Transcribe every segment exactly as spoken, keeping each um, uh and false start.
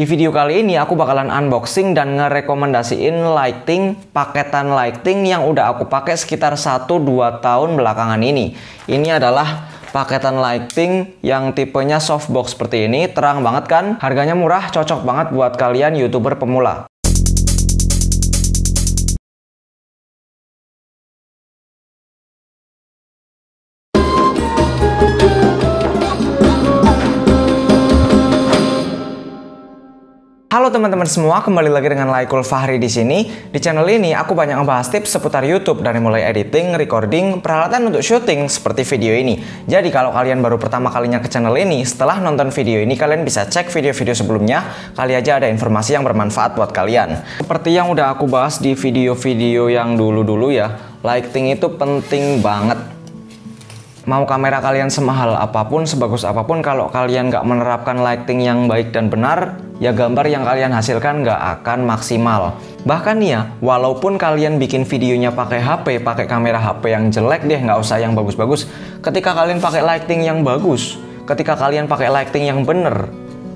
Di video kali ini aku bakalan unboxing dan ngerekomendasiin lighting, paketan lighting yang udah aku pakai sekitar satu dua tahun belakangan ini. Ini adalah paketan lighting yang tipenya softbox seperti ini, terang banget kan? Harganya murah, cocok banget buat kalian YouTuber pemula. Halo teman-teman semua, kembali lagi dengan Laiqul Fahri di sini. Di channel ini aku banyak ngebahas tips seputar YouTube dari mulai editing, recording, peralatan untuk syuting seperti video ini. Jadi kalau kalian baru pertama kalinya ke channel ini, setelah nonton video ini kalian bisa cek video-video sebelumnya, kali aja ada informasi yang bermanfaat buat kalian. Seperti yang udah aku bahas di video-video yang dulu-dulu ya, lighting itu penting banget. Mau kamera kalian semahal apapun, sebagus apapun, kalau kalian nggak menerapkan lighting yang baik dan benar, ya gambar yang kalian hasilkan nggak akan maksimal. Bahkan ya, walaupun kalian bikin videonya pakai H P, pakai kamera H P yang jelek deh, nggak usah yang bagus-bagus. Ketika kalian pakai lighting yang bagus, ketika kalian pakai lighting yang bener,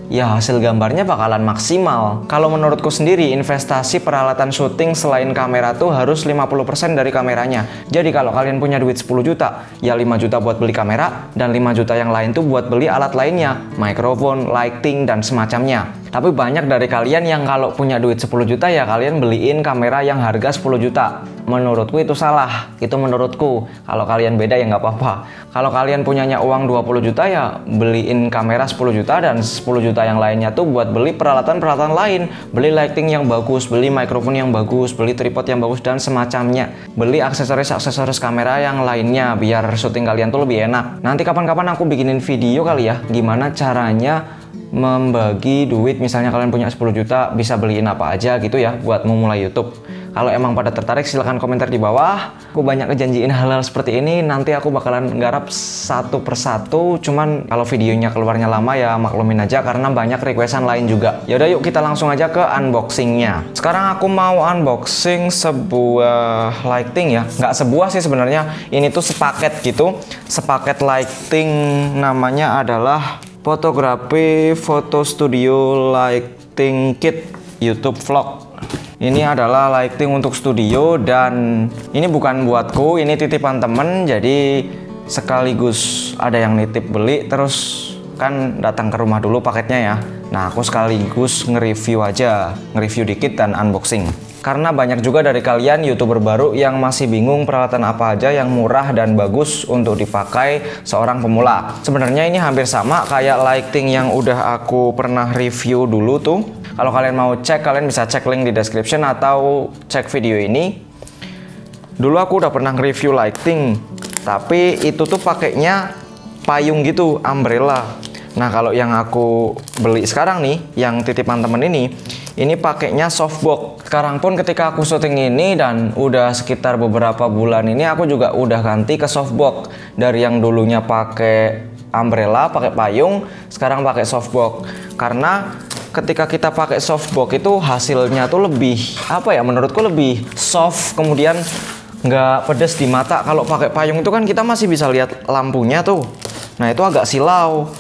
ya hasil gambarnya bakalan maksimal. Kalau menurutku sendiri, investasi peralatan syuting selain kamera tuh harus lima puluh persen dari kameranya. Jadi kalau kalian punya duit sepuluh juta, ya lima juta buat beli kamera, dan lima juta yang lain tuh buat beli alat lainnya, mikrofon, lighting, dan semacamnya. Tapi banyak dari kalian yang kalau punya duit sepuluh juta, ya kalian beliin kamera yang harga sepuluh juta. Menurutku itu salah, itu menurutku. Kalau kalian beda ya nggak apa-apa. Kalau kalian punyanya uang dua puluh juta ya beliin kamera sepuluh juta dan sepuluh juta yang lainnya tuh buat beli peralatan-peralatan lain. Beli lighting yang bagus, beli mikrofon yang bagus, beli tripod yang bagus dan semacamnya. Beli aksesoris-aksesoris kamera yang lainnya biar syuting kalian tuh lebih enak. Nanti kapan-kapan aku bikinin video kali ya, gimana caranya membagi duit. Misalnya kalian punya sepuluh juta, bisa beliin apa aja gitu ya buat memulai YouTube. Kalau emang pada tertarik silahkan komentar di bawah. Aku banyak ngejanjiin hal-hal seperti ini. Nanti aku bakalan garap satu persatu. Cuman kalau videonya keluarnya lama ya maklumin aja karena banyak requestan lain juga. Yaudah yuk kita langsung aja ke unboxingnya. Sekarang aku mau unboxing sebuah lighting ya. Nggak sebuah sih sebenarnya. Ini tuh sepaket gitu. Sepaket lighting namanya adalah Photography Photo Studio Lighting Kit YouTube Vlog. Ini adalah lighting untuk studio dan ini bukan buatku, ini titipan temen, jadi sekaligus ada yang nitip beli terus kan datang ke rumah dulu paketnya ya. Nah aku sekaligus nge-review aja, nge-review dikit dan unboxing. Karena banyak juga dari kalian YouTuber baru yang masih bingung peralatan apa aja yang murah dan bagus untuk dipakai seorang pemula. Sebenarnya ini hampir sama kayak lighting yang udah aku pernah review dulu tuh. Kalau kalian mau cek, kalian bisa cek link di description atau cek video ini. Dulu aku udah pernah review lighting, tapi itu tuh pakainya payung gitu, umbrella. Nah kalau yang aku beli sekarang nih, yang titipan temen ini, ini pakainya softbox. Sekarang pun ketika aku syuting ini dan udah sekitar beberapa bulan ini aku juga udah ganti ke softbox. Dari yang dulunya pakai umbrella, pakai payung, sekarang pakai softbox. Karena ketika kita pakai softbox itu hasilnya tuh lebih apa ya? Menurutku lebih soft, kemudian nggak pedes di mata. Kalau pakai payung itu kan kita masih bisa lihat lampunya tuh. Nah itu agak silau.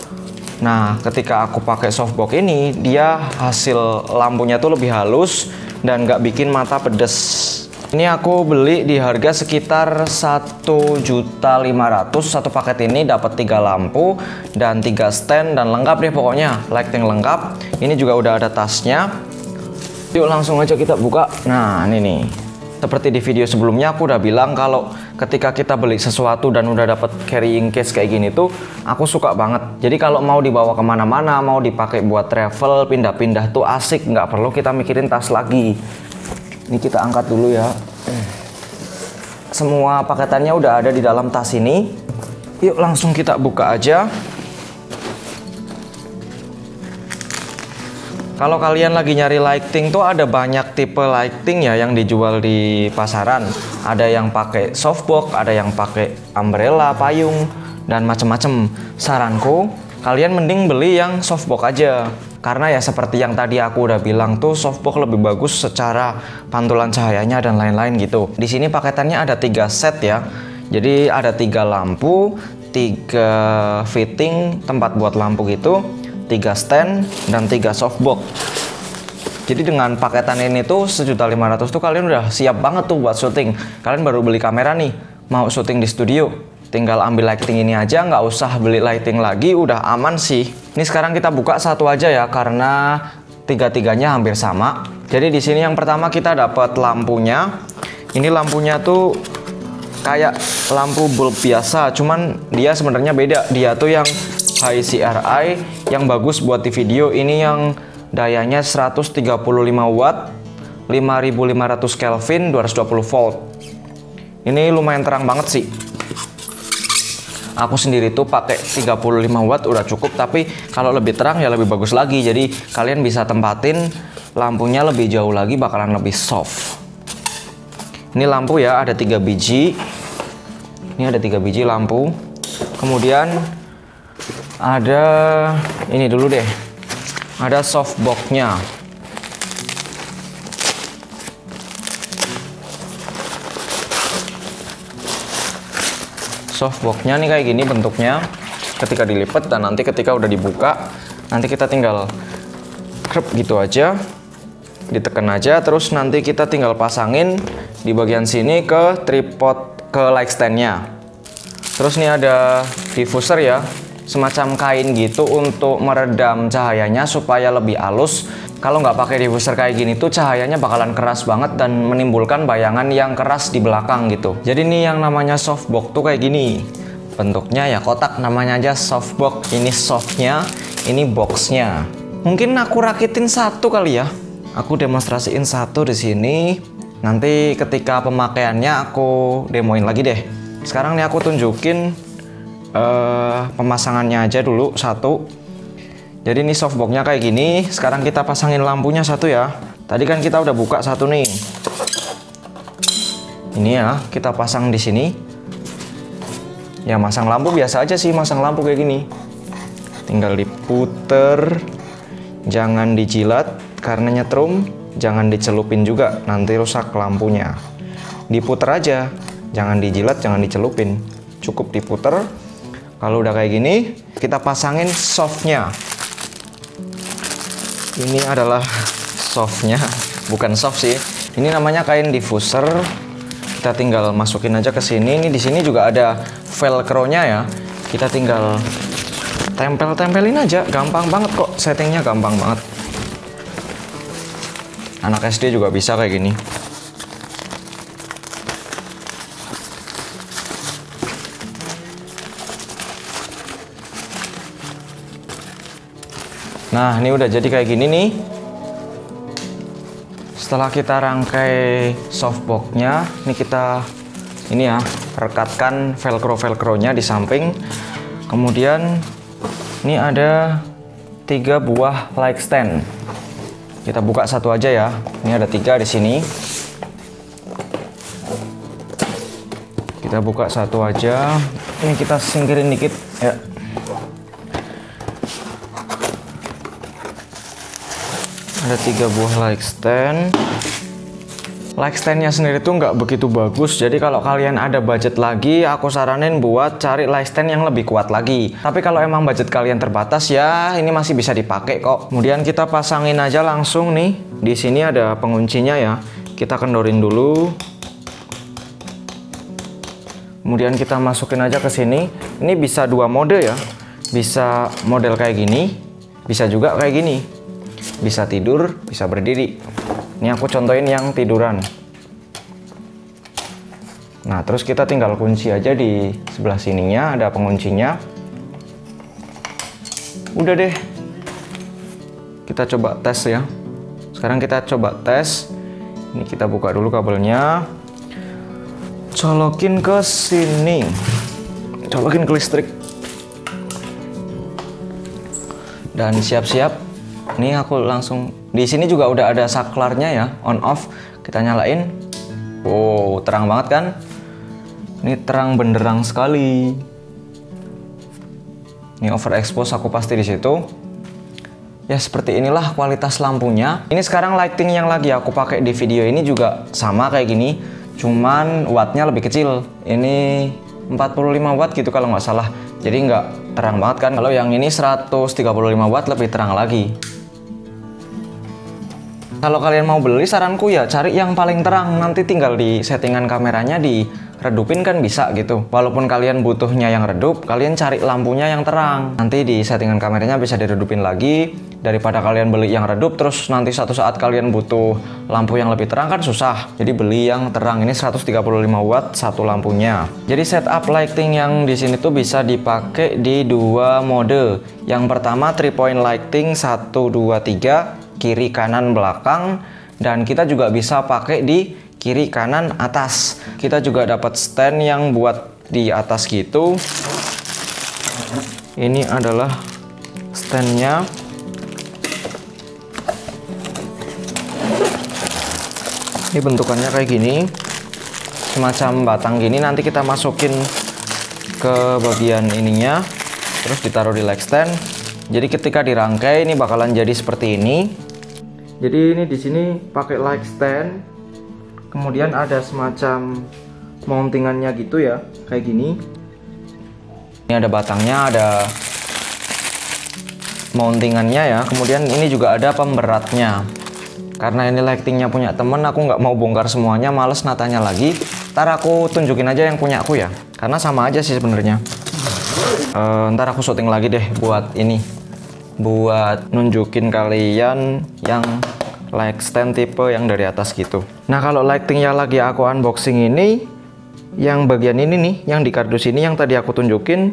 Nah, ketika aku pakai softbox ini, dia hasil lampunya tuh lebih halus dan nggak bikin mata pedes. Ini aku beli di harga sekitar satu juta lima ratus ribu. Satu paket ini dapat tiga lampu dan tiga stand dan lengkap deh pokoknya, lighting lengkap. Ini juga udah ada tasnya. Yuk langsung aja kita buka. Nah, ini nih. Seperti di video sebelumnya aku udah bilang kalau ketika kita beli sesuatu dan udah dapat carrying case kayak gini tuh aku suka banget. Jadi kalau mau dibawa kemana-mana, mau dipakai buat travel, pindah-pindah tuh asik, nggak perlu kita mikirin tas lagi. Ini kita angkat dulu ya. Semua paketannya udah ada di dalam tas ini. Yuk langsung kita buka aja. Kalau kalian lagi nyari lighting tuh ada banyak tipe lighting ya yang dijual di pasaran. Ada yang pakai softbox, ada yang pakai umbrella, payung, dan macem-macem. Saranku, kalian mending beli yang softbox aja. Karena ya seperti yang tadi aku udah bilang tuh softbox lebih bagus secara pantulan cahayanya dan lain-lain gitu. Di sini paketannya ada tiga set ya. Jadi ada tiga lampu, tiga fitting tempat buat lampu gitu. tiga stand dan tiga softbox. Jadi dengan paketan ini tuh sejuta lima ratus tuh kalian udah siap banget tuh buat syuting. Kalian baru beli kamera nih, mau syuting di studio, tinggal ambil lighting ini aja, nggak usah beli lighting lagi, udah aman sih. Ini sekarang kita buka satu aja ya, karena tiga-tiganya hampir sama. Jadi di sini yang pertama kita dapat lampunya. Ini lampunya tuh kayak lampu bulb biasa, cuman dia sebenarnya beda. Dia tuh yang high C R I, yang bagus buat di video. Ini yang dayanya seratus tiga puluh lima watt, lima ribu lima ratus Kelvin, dua ratus dua puluh volt. Ini lumayan terang banget sih. Aku sendiri tuh pakai tiga puluh lima watt udah cukup, tapi kalau lebih terang ya lebih bagus lagi. Jadi kalian bisa tempatin lampunya lebih jauh lagi, bakalan lebih soft. Ini lampu ya, ada tiga biji. Ini ada tiga biji lampu. Kemudian ada ini dulu deh. Ada softboxnya. Softboxnya nih kayak gini bentuknya. Ketika dilipat dan nanti ketika udah dibuka, nanti kita tinggal krep gitu aja, ditekan aja. Terus nanti kita tinggal pasangin di bagian sini ke tripod, ke light standnya. Terus nih ada diffuser ya, semacam kain gitu untuk meredam cahayanya supaya lebih halus. Kalau nggak pakai diffuser kayak gini tuh cahayanya bakalan keras banget dan menimbulkan bayangan yang keras di belakang gitu. Jadi nih yang namanya softbox tuh kayak gini bentuknya ya, kotak, namanya aja softbox. Ini softnya, ini boxnya. Mungkin aku rakitin satu kali ya, aku demonstrasiin satu di sini. Nanti ketika pemakaiannya aku demoin lagi deh. Sekarang nih aku tunjukin uh, pemasangannya aja dulu satu. Jadi ini softboxnya kayak gini. Sekarang kita pasangin lampunya satu ya. Tadi kan kita udah buka satu nih. Ini ya, kita pasang di sini. Ya masang lampu biasa aja sih, masang lampu kayak gini. Tinggal diputer, jangan dijilat karena nyetrum, jangan dicelupin juga, nanti rusak lampunya. Diputer aja, jangan dijilat, jangan dicelupin, cukup diputer. Kalau udah kayak gini, kita pasangin softnya. Ini adalah softnya, bukan soft sih. Ini namanya kain diffuser. Kita tinggal masukin aja ke sini. Ini di sini juga ada velcro-nya ya. Kita tinggal tempel-tempelin aja. Gampang banget kok, settingnya gampang banget. Anak S D juga bisa kayak gini. Nah, ini udah jadi kayak gini nih. Setelah kita rangkai softboxnya, ini kita ini ya, rekatkan velcro-velcronya di samping. Kemudian ini ada tiga buah light stand. Kita buka satu aja ya. Ini ada tiga di sini. Kita buka satu aja. Ini kita singkirin dikit ya. Ada tiga buah light stand. Light standnya sendiri tuh nggak begitu bagus. Jadi kalau kalian ada budget lagi, aku saranin buat cari light stand yang lebih kuat lagi. Tapi kalau emang budget kalian terbatas ya, ini masih bisa dipakai kok. Kemudian kita pasangin aja langsung nih. Di sini ada penguncinya ya. Kita kendorin dulu. Kemudian kita masukin aja ke sini. Ini bisa dua mode ya. Bisa model kayak gini, bisa juga kayak gini. Bisa tidur, bisa berdiri. Ini aku contohin yang tiduran. Nah, terus kita tinggal kunci aja di sebelah sininya, ada penguncinya. Udah deh. Kita coba tes ya. Sekarang kita coba tes. Ini kita buka dulu kabelnya. Colokin ke sini. Colokin ke listrik. Dan siap-siap. Ini aku langsung di sini juga udah ada saklarnya ya, on off. Kita nyalain. Wow, terang banget kan? Ini terang benderang sekali. Ini overexpose aku pasti di situ. Ya seperti inilah kualitas lampunya. Ini sekarang lighting yang lagi aku pakai di video ini juga sama kayak gini, cuman wattnya lebih kecil. Ini empat puluh lima watt gitu kalau nggak salah. Jadi nggak Terang banget kan? Kalau yang ini seratus tiga puluh lima watt lebih terang lagi. Kalau kalian mau beli, saranku ya cari yang paling terang. Nanti tinggal di settingan kameranya diredupin kan bisa gitu. Walaupun kalian butuhnya yang redup, kalian cari lampunya yang terang. Nanti di settingan kameranya bisa diredupin lagi. Daripada kalian beli yang redup, terus nanti satu saat kalian butuh lampu yang lebih terang kan susah. Jadi beli yang terang. Ini seratus tiga puluh lima watt satu lampunya. Jadi setup lighting yang di sini tuh bisa dipakai di dua mode. Yang pertama three point lighting satu dua tiga. Kiri kanan belakang, dan kita juga bisa pakai di kiri kanan atas. Kita juga dapat stand yang buat di atas gitu. Ini adalah standnya. Ini bentukannya kayak gini, semacam batang gini. Nanti kita masukin ke bagian ininya, terus ditaruh di light stand. Jadi ketika dirangkai ini bakalan jadi seperti ini. Jadi ini di sini pakai light stand, kemudian ada semacam mountingannya gitu ya, kayak gini. Ini ada batangnya, ada mountingannya ya. Kemudian ini juga ada pemberatnya. Karena ini lightingnya punya temen, aku nggak mau bongkar semuanya, males natanya lagi. Ntar aku tunjukin aja yang punya aku ya, karena sama aja sih sebenarnya. Uh, ntar aku syuting lagi deh buat ini. Buat nunjukin kalian yang light stand tipe yang dari atas gitu. Nah kalau lighting yang lagi aku unboxing ini, yang bagian ini nih, yang di kardus ini yang tadi aku tunjukin,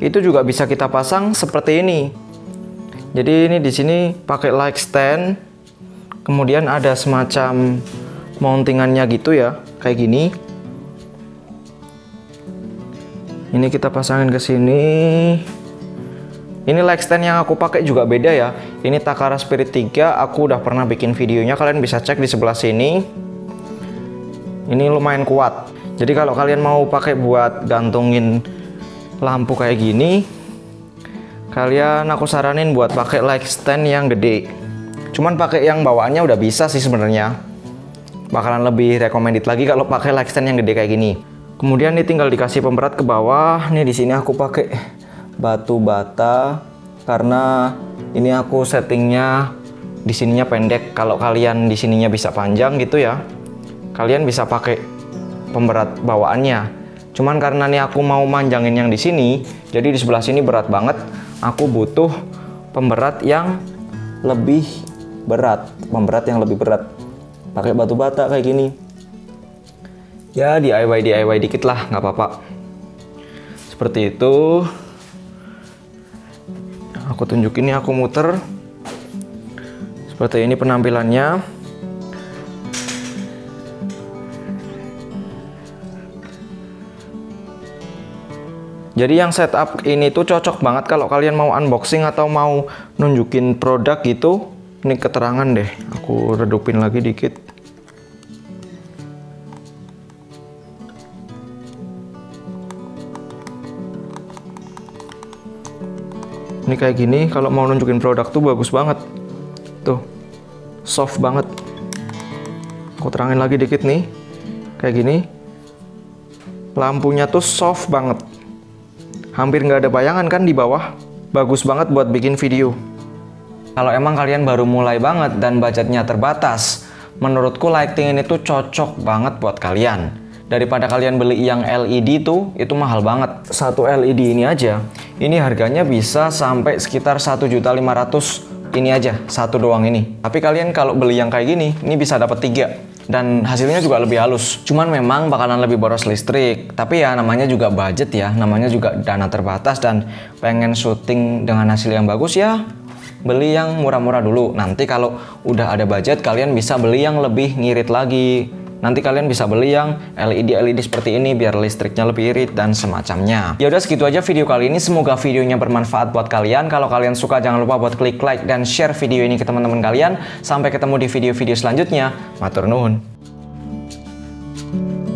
itu juga bisa kita pasang seperti ini. Jadi ini di sini pakai light stand, kemudian ada semacam mountingannya gitu ya, kayak gini. Ini kita pasangin ke sini. Ini light stand yang aku pakai juga beda ya. Ini Takara Spirit tiga, aku udah pernah bikin videonya, kalian bisa cek di sebelah sini. Ini lumayan kuat. Jadi kalau kalian mau pakai buat gantungin lampu kayak gini, kalian aku saranin buat pakai light stand yang gede. Cuman pakai yang bawaannya udah bisa sih sebenarnya. Bakalan lebih recommended lagi kalau pakai light stand yang gede kayak gini. Kemudian ini tinggal dikasih pemberat ke bawah. Nih di sini aku pakai batu bata karena ini aku settingnya di sininya pendek. Kalau kalian di sininya bisa panjang gitu ya, kalian bisa pakai pemberat bawaannya. Cuman karena nih aku mau manjangin yang di sini, jadi di sebelah sini berat banget. Aku butuh pemberat yang lebih berat, pemberat yang lebih berat. Pakai batu bata kayak gini. Ya D I Y D I Y dikit lah, nggak apa-apa. Seperti itu. Aku tunjukin nih, aku muter seperti ini penampilannya. Jadi yang setup ini tuh cocok banget kalau kalian mau unboxing atau mau nunjukin produk gitu. Ini keterangan deh, aku redupin lagi dikit. Ini kayak gini, kalau mau nunjukin produk tuh bagus banget. Tuh, soft banget. Aku terangin lagi dikit nih. Kayak gini. Lampunya tuh soft banget. Hampir nggak ada bayangan kan di bawah. Bagus banget buat bikin video. Kalau emang kalian baru mulai banget dan budgetnya terbatas, menurutku lighting ini tuh cocok banget buat kalian. Daripada kalian beli yang L E D tuh, itu mahal banget. Satu L E D ini aja, ini harganya bisa sampai sekitar satu juta lima ratus ribu. Ini aja, satu doang ini. Tapi kalian kalau beli yang kayak gini, ini bisa dapat tiga. Dan hasilnya juga lebih halus. Cuman memang bakalan lebih boros listrik. Tapi ya namanya juga budget ya, namanya juga dana terbatas. Dan pengen syuting dengan hasil yang bagus ya, beli yang murah-murah dulu. Nanti kalau udah ada budget, kalian bisa beli yang lebih ngirit lagi. Nanti kalian bisa beli yang L E D L E D seperti ini biar listriknya lebih irit dan semacamnya. Ya udah segitu aja video kali ini. Semoga videonya bermanfaat buat kalian. Kalau kalian suka jangan lupa buat klik like dan share video ini ke teman-teman kalian. Sampai ketemu di video-video selanjutnya. Matur nuwun.